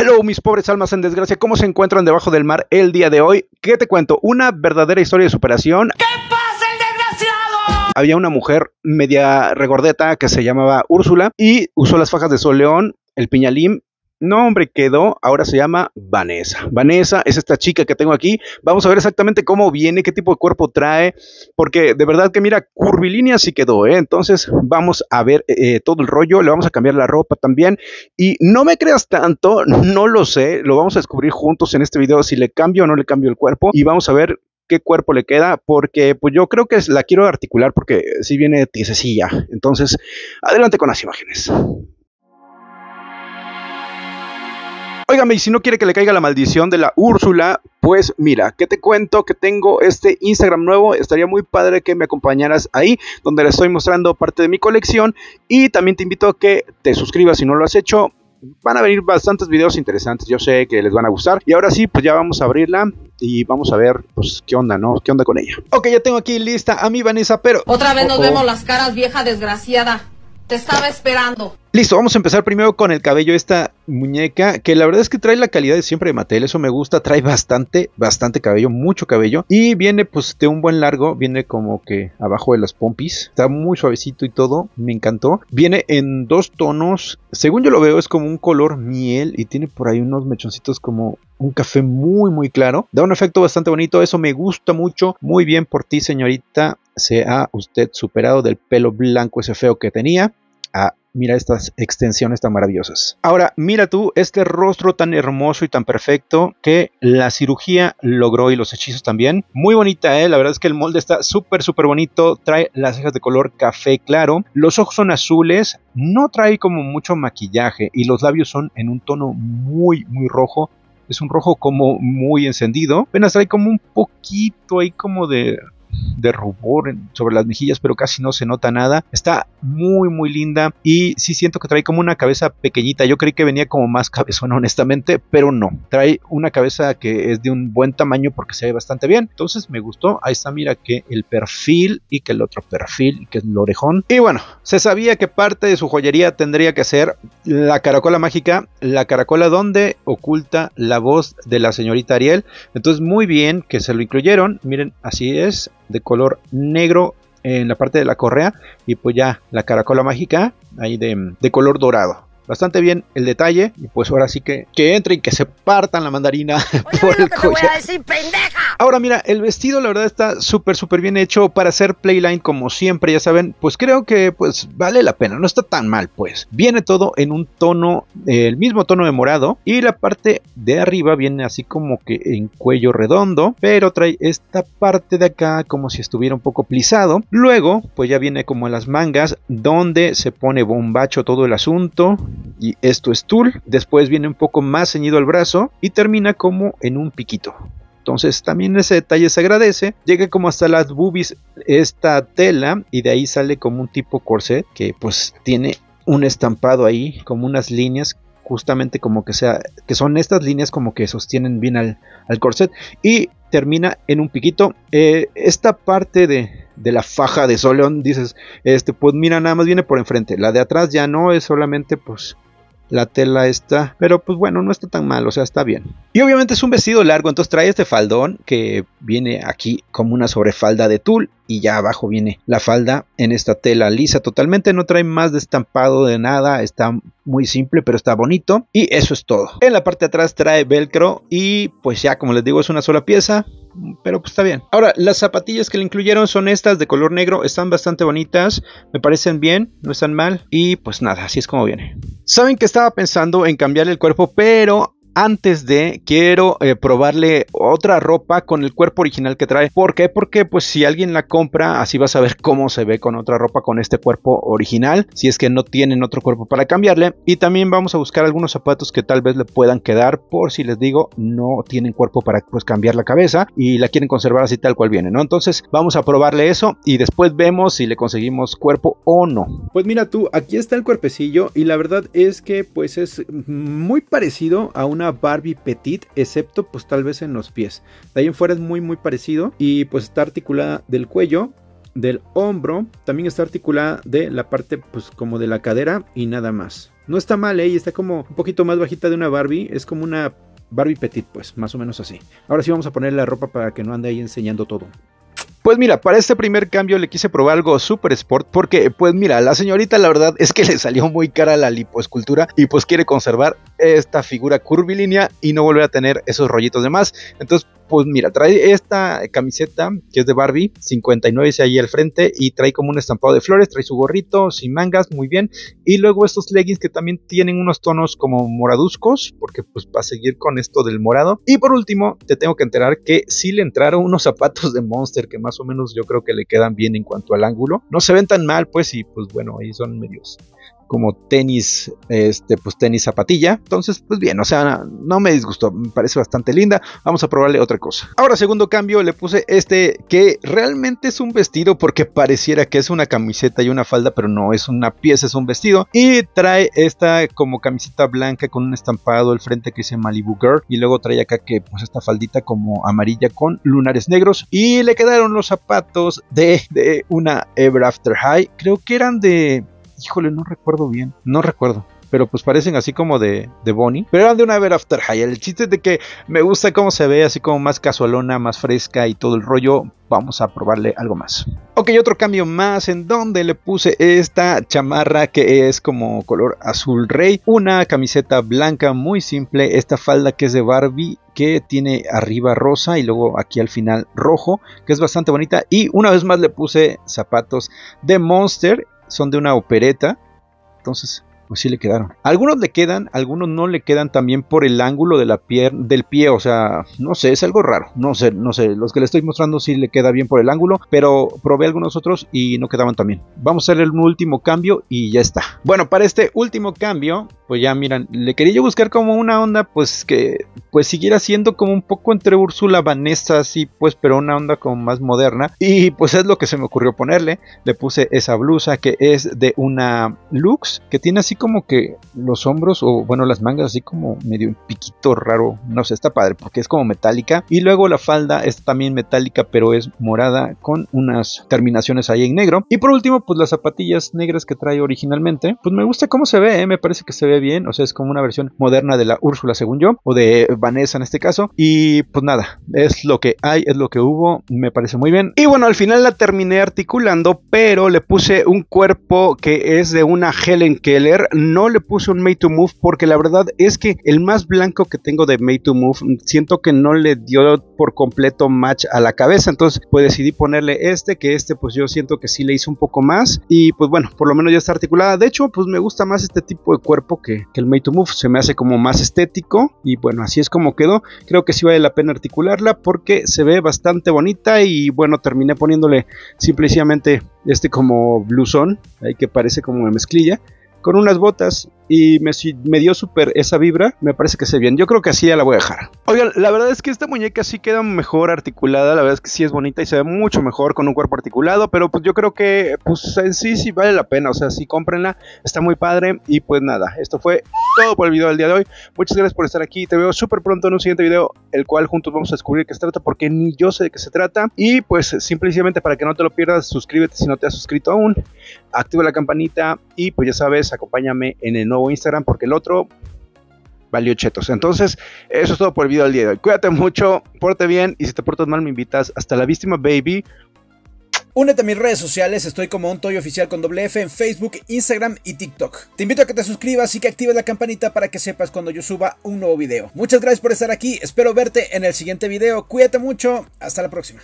Hello, mis pobres almas en desgracia, ¿cómo se encuentran debajo del mar el día de hoy? ¿Qué te cuento? Una verdadera historia de superación. ¿Qué pasa, el desgraciado? Había una mujer media regordeta que se llamaba Úrsula y usó las fajas de Sol León, el piñalín. No, hombre, quedó, ahora se llama VANESSA. VANESSA es esta chica que tengo aquí. Vamos a ver exactamente cómo viene, qué tipo de cuerpo trae, porque de verdad que mira, curvilínea sí quedó, ¿eh? Entonces vamos a ver todo el rollo, le vamos a cambiar la ropa también. Y no me creas tanto, no lo sé, lo vamos a descubrir juntos en este video, si le cambio o no le cambio el cuerpo. Y vamos a ver qué cuerpo le queda, porque pues yo creo que la quiero articular, porque si viene tisecilla. Entonces, adelante con las imágenes. Óigame, y si no quiere que le caiga la maldición de la Úrsula, pues mira, ¿qué te cuento? Que tengo este Instagram nuevo, estaría muy padre que me acompañaras ahí, donde le estoy mostrando parte de mi colección, y también te invito a que te suscribas si no lo has hecho. Van a venir bastantes videos interesantes, yo sé que les van a gustar. Y ahora sí, pues ya vamos a abrirla y vamos a ver, pues, qué onda, ¿no? ¿Qué onda con ella? Ok, ya tengo aquí lista a mi VANESSA, pero... Otra vez nos vemos las caras, vieja desgraciada. Te estaba esperando. Listo, vamos a empezar primero con el cabello de esta muñeca, que la verdad es que trae la calidad de siempre de Mattel, eso me gusta, trae bastante cabello, mucho cabello, y viene pues de un buen largo, viene como que abajo de las pompis, está muy suavecito y todo, me encantó, viene en dos tonos, según yo lo veo es como un color miel y tiene por ahí unos mechoncitos como un café muy claro, da un efecto bastante bonito, eso me gusta mucho, muy bien por ti señorita, se ha usted superado del pelo blanco ese feo que tenía, a mira estas extensiones tan maravillosas. Ahora, mira tú este rostro tan hermoso y tan perfecto que la cirugía logró y los hechizos también. Muy bonita, ¿eh? La verdad es que el molde está súper bonito. Trae las cejas de color café claro. Los ojos son azules. No trae como mucho maquillaje. Y los labios son en un tono muy rojo. Es un rojo como muy encendido. Apenas trae como un poquito ahí como de rubor sobre las mejillas, pero casi no se nota nada. Está muy linda y sí siento que trae como una cabeza pequeñita. Yo creí que venía como más cabezona honestamente, pero no. Trae una cabeza que es de un buen tamaño porque se ve bastante bien. Entonces me gustó. Ahí está, mira que el perfil y que el otro perfil y que el orejón. Y bueno, se sabía que parte de su joyería tendría que ser la caracola mágica, la caracola donde oculta la voz de la señorita Ariel. Entonces muy bien que se lo incluyeron. Miren, así es, de color negro en la parte de la correa y pues ya la caracola mágica ahí de color dorado. Bastante bien el detalle y pues ahora sí que entre y que se partan la mandarina. Oye, por el collar. Te voy a decir, pendeja. Ahora mira, el vestido la verdad está súper bien hecho para hacer playline como siempre, ya saben, pues creo que pues vale la pena, no está tan mal pues. Viene todo en un tono, el mismo tono de morado y la parte de arriba viene así como que en cuello redondo, pero trae esta parte de acá como si estuviera un poco plisado. Luego pues ya viene como en las mangas donde se pone bombacho todo el asunto. Y esto es tul, después viene un poco más ceñido al brazo y termina como en un piquito. Entonces también ese detalle se agradece, llega como hasta las boobies esta tela y de ahí sale como un tipo corset que pues tiene un estampado ahí, como unas líneas justamente como que sea, que son estas líneas como que sostienen bien al corset y termina en un piquito. Esta parte de la faja de Sol León, dices, pues mira, nada más viene por enfrente, la de atrás ya no, es solamente pues la tela está, pero pues bueno, no está tan mal, o sea, está bien. Y obviamente es un vestido largo, entonces trae este faldón que viene aquí como una sobrefalda de tul y ya abajo viene la falda en esta tela lisa totalmente, no trae más de estampado de nada, está muy simple pero está bonito y eso es todo. En la parte de atrás trae velcro y pues ya como les digo es una sola pieza, pero pues está bien. Ahora las zapatillas que le incluyeron son estas de color negro, están bastante bonitas, me parecen bien, no están mal y pues nada, así es como viene. Saben que estaba pensando en cambiar el cuerpo, pero antes de quiero probarle otra ropa con el cuerpo original que trae. ¿Por qué? Porque pues si alguien la compra así vas a ver cómo se ve con otra ropa con este cuerpo original, si es que no tienen otro cuerpo para cambiarle. Y también vamos a buscar algunos zapatos que tal vez le puedan quedar por si les digo no tienen cuerpo para pues cambiar la cabeza y la quieren conservar así tal cual viene, ¿no? Entonces vamos a probarle eso y después vemos si le conseguimos cuerpo o no. Pues mira tú, aquí está el cuerpecillo y la verdad es que pues es muy parecido a una Barbie Petit, excepto pues tal vez en los pies, de ahí en fuera es muy parecido y pues está articulada del cuello del hombro, también está articulada de la parte pues como de la cadera y nada más. No está mal, y está como un poquito más bajita de una Barbie, es como una Barbie petit pues, más o menos así. Ahora sí vamos a poner la ropa para que no ande ahí enseñando todo. Pues mira, para este primer cambio le quise probar algo super sport porque pues mira, la señorita la verdad es que le salió muy cara la lipoescultura y pues quiere conservar esta figura curvilínea y no volver a tener esos rollitos de más. Entonces pues mira, trae esta camiseta que es de Barbie, 59 dice ahí al frente, y trae como un estampado de flores, trae su gorrito sin mangas, muy bien, y luego estos leggings que también tienen unos tonos como moraduzcos, porque pues va a seguir con esto del morado, y por último te tengo que enterar que sí le entraron unos zapatos de Monster, que más o menos yo creo que le quedan bien en cuanto al ángulo, no se ven tan mal pues, y pues bueno, ahí son medios como tenis, pues tenis zapatilla, entonces pues bien, o sea, no me disgustó, me parece bastante linda, vamos a probarle otra cosa. Ahora segundo cambio, le puse este que realmente es un vestido porque pareciera que es una camiseta y una falda, pero no, es una pieza, es un vestido, y trae esta como camiseta blanca con un estampado al frente que dice Malibu Girl, y luego trae acá que pues esta faldita como amarilla con lunares negros, y le quedaron los zapatos de una Ever After High, creo que eran de... Híjole, no recuerdo bien, no recuerdo, pero pues parecen así como de Bonnie, pero eran de una Ever After High. El chiste es de que me gusta cómo se ve, así como más casualona, más fresca y todo el rollo. Vamos a probarle algo más. Ok, otro cambio más en donde le puse esta chamarra que es como color azul rey, una camiseta blanca muy simple, esta falda que es de Barbie, que tiene arriba rosa y luego aquí al final rojo, que es bastante bonita, y una vez más le puse zapatos de Monster, son de una opereta, entonces pues sí le quedaron. Algunos le quedan, algunos no le quedan también por el ángulo de la del pie, o sea, no sé, es algo raro, no sé, los que le estoy mostrando sí le queda bien por el ángulo, pero probé algunos otros y no quedaban tan bien. Vamos a hacer un último cambio y ya está. Bueno, para este último cambio, pues ya miran, le quería yo buscar como una onda pues que pues siguiera siendo como un poco entre Úrsula, Vanessa, así pues, pero una onda como más moderna, y pues es lo que se me ocurrió ponerle. Le puse esa blusa que es de una Lux, que tiene así como que los hombros, o bueno, las mangas así como medio un piquito raro, no sé, está padre porque es como metálica, y luego la falda es también metálica pero es morada con unas terminaciones ahí en negro, y por último pues las zapatillas negras que trae originalmente. Pues me gusta cómo se ve, me parece que se ve bien, o sea, es como una versión moderna de la Úrsula según yo, o de Vanessa en este caso, y pues nada, es lo que hay, es lo que hubo, me parece muy bien. Y bueno, al final la terminé articulando, pero le puse un cuerpo que es de una Helen Keller. No le puse un Made to Move porque la verdad es que el más blanco que tengo de Made to Move siento que no le dio por completo match a la cabeza, entonces pues decidí ponerle este, que este pues yo siento que sí le hizo un poco más, y pues bueno, por lo menos ya está articulada. De hecho pues me gusta más este tipo de cuerpo que el Made to Move, se me hace como más estético, y bueno, así es como quedó. Creo que sí vale la pena articularla porque se ve bastante bonita, y bueno, terminé poniéndole simplemente este como blusón, ahí que parece como una mezclilla, con unas botas, y me dio súper esa vibra, me parece que se ve bien, yo creo que así ya la voy a dejar. Oigan, la verdad es que esta muñeca sí queda mejor articulada, la verdad es que sí es bonita y se ve mucho mejor con un cuerpo articulado, pero pues yo creo que pues en sí vale la pena, o sea, sí cómprenla, está muy padre, y pues nada, esto fue todo por el video del día de hoy, muchas gracias por estar aquí, te veo súper pronto en un siguiente video, el cual juntos vamos a descubrir qué se trata, porque ni yo sé de qué se trata, y pues simplemente para que no te lo pierdas, suscríbete si no te has suscrito aún, activa la campanita, y pues ya sabes, acompáñame en el nuevo Instagram porque el otro valió chetos. Entonces eso es todo por el video del día de hoy, cuídate mucho, porte bien, y si te portas mal me invitas. Hasta la víctima, baby. Únete a mis redes sociales, estoy como ONTOYOFFICIAL con doble F en Facebook, Instagram y TikTok. Te invito a que te suscribas y que actives la campanita para que sepas cuando yo suba un nuevo video. Muchas gracias por estar aquí, espero verte en el siguiente video, cuídate mucho, hasta la próxima.